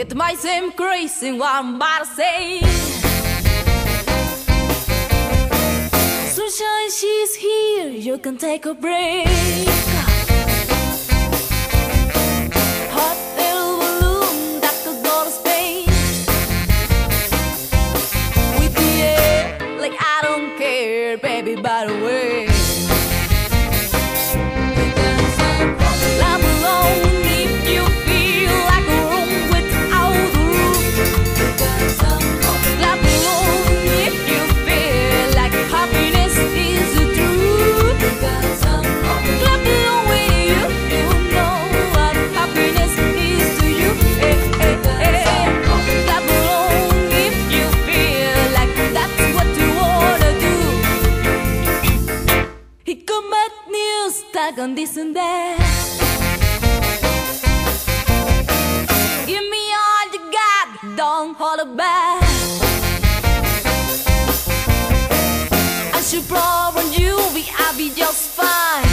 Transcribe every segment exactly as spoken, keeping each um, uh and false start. It might seem crazy what I'm about to say. Sunshine, she's here, you can take a break. Hot air balloon that could go to space. With the air, like I don't care, baby, by the way. Stuck on this and that. Give me all you got, don't hold it back. I should probably on you, I'll be just fine.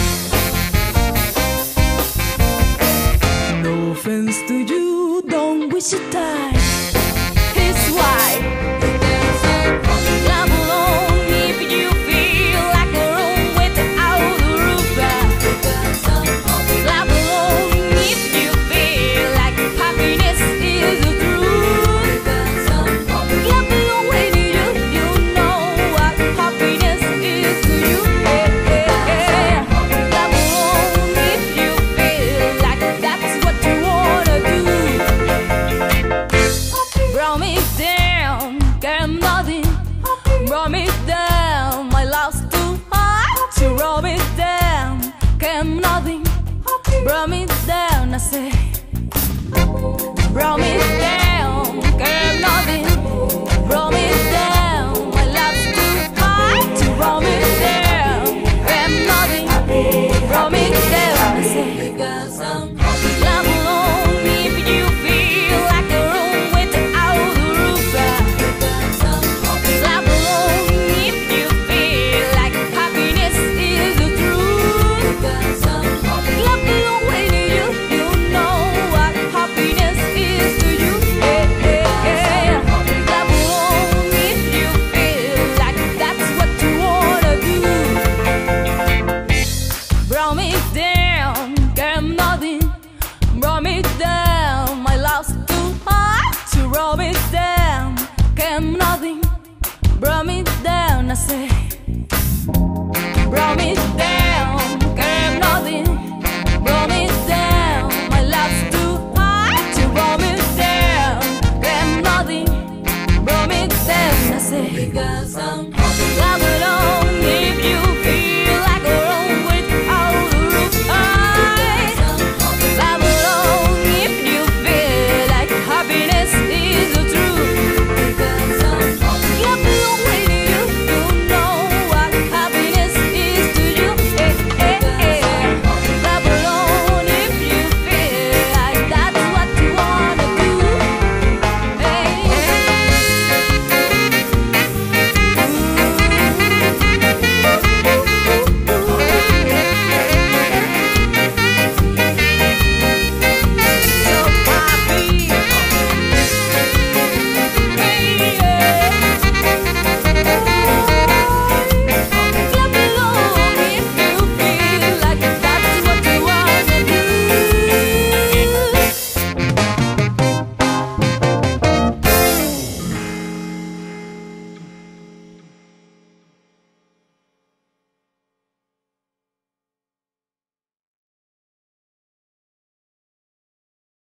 No offense to you, don't waste your time. Here's why.